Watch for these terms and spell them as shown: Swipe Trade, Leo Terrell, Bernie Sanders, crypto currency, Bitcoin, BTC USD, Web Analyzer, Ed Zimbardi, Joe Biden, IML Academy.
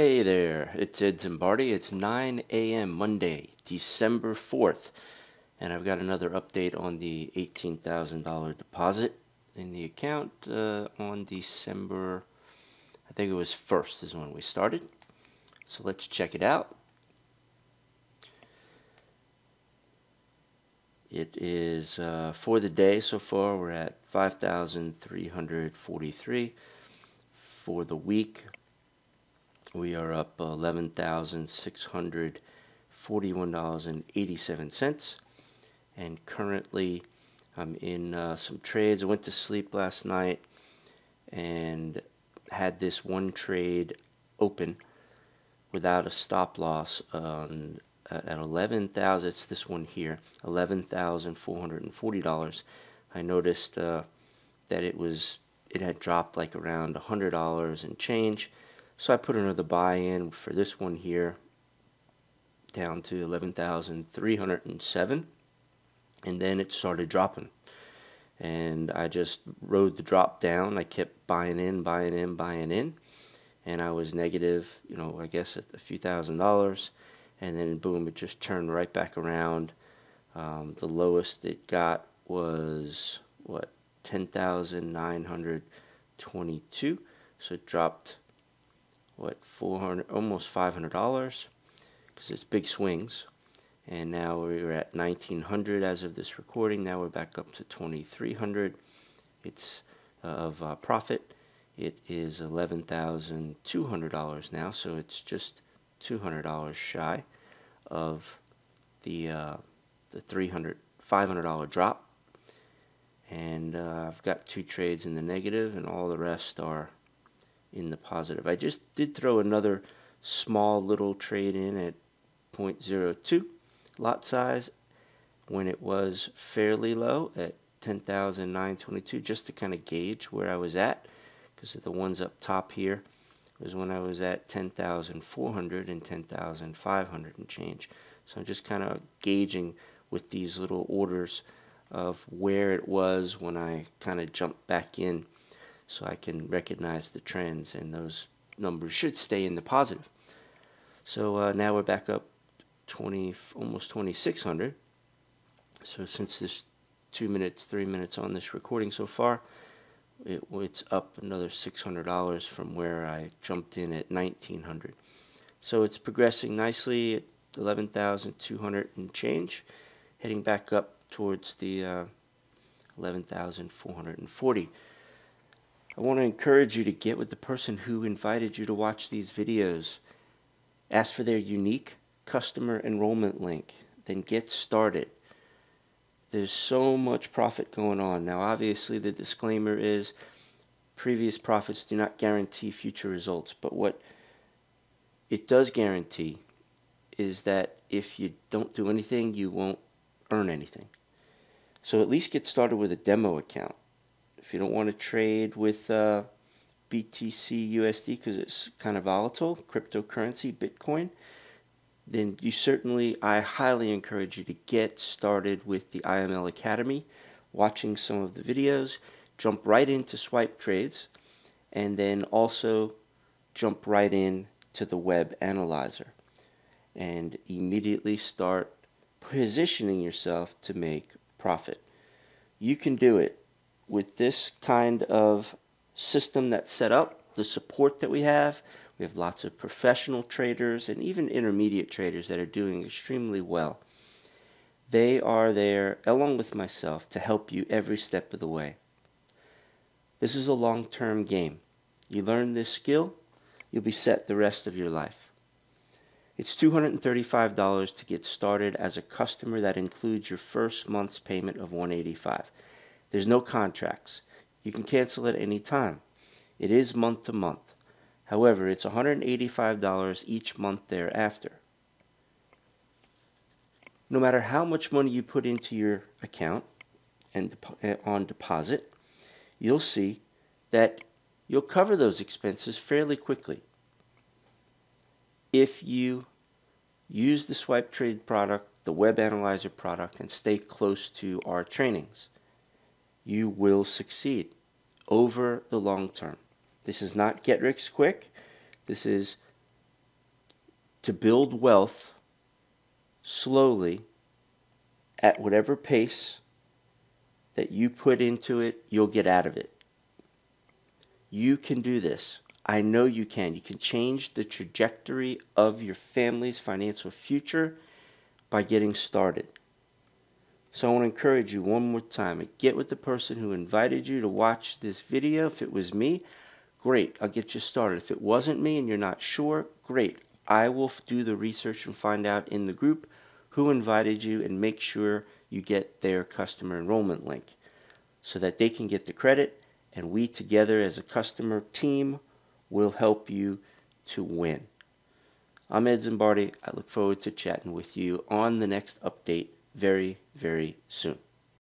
Hey there, it's Ed Zimbardi. It's 9 a.m. Monday, December 4th, and I've got another update on the $18,000 deposit in the account on December, I think it was 1st is when we started. So let's check it out. It is for the day so far, we're at 5,343. For the week, we are up $11,641.87, and currently I'm in some trades. I went to sleep last night and had this one trade open without a stop loss at 11,000. It's this one here, $11,440. I noticed that it had dropped like around $100 and change. So I put another buy in for this one here down to 11,307, and then it started dropping. And I just rode the drop down. I kept buying in, and I was negative, you know, I guess a few $1,000, and then boom, it just turned right back around. The lowest it got was what, 10,922, so it dropped what, $400, almost $500, because it's big swings. And now we're at 1,900 as of this recording. Now we're back up to 2,300. It's of profit. It is $11,200 now, so it's just $200 shy of the $500 drop. And I've got two trades in the negative, and all the rest are in the positive. I just did throw another small little trade in at 0.02 lot size when it was fairly low at 10,922, just to kind of gauge where I was at, because the ones up top here was when I was at 10,400 and 10,500 and change. So I'm just kind of gauging with these little orders of where it was when I kind of jumped back in, so I can recognize the trends, and those numbers should stay in the positive. So now we're back up almost 2,600. So since this 3 minutes on this recording so far, it's up another $600 from where I jumped in at 1,900. So it's progressing nicely at 11,200 and change, heading back up towards the 11,440. I want to encourage you to get with the person who invited you to watch these videos. Ask for their unique customer enrollment link, then get started. There's so much profit going on. Now, obviously, the disclaimer is previous profits do not guarantee future results, but what it does guarantee is that if you don't do anything, you won't earn anything. So at least get started with a demo account. If you don't want to trade with BTC USD because it's kind of volatile, cryptocurrency, Bitcoin, then you certainly, I highly encourage you to get started with the IML Academy, watching some of the videos, jump right into Swipe Trades, and then also jump right in to the Web Analyzer and immediately start positioning yourself to make profit. You can do it. With this kind of system that's set up, the support that we have lots of professional traders and even intermediate traders that are doing extremely well. They are there, along with myself, to help you every step of the way. This is a long-term game. You learn this skill, you'll be set the rest of your life. It's $235 to get started as a customer. That includes your first month's payment of $185. There's no contracts. You can cancel at any time. It is month to month. However, it's $185 each month thereafter. No matter how much money you put into your account and on deposit, you'll see that you'll cover those expenses fairly quickly. If you use the Swipe Trade product, the Web Analyzer product, and stay close to our trainings, you will succeed over the long term. This is not get rich quick. This is to build wealth slowly at whatever pace that you put into it, you'll get out of it. You can do this. I know you can. You can change the trajectory of your family's financial future by getting started. So I want to encourage you one more time. Get with the person who invited you to watch this video. If it was me, great, I'll get you started. If it wasn't me and you're not sure, great. I will do the research and find out in the group who invited you and make sure you get their customer enrollment link so that they can get the credit, and we together as a customer team will help you to win. I'm Ed Zimbardi. I look forward to chatting with you on the next update very, very soon.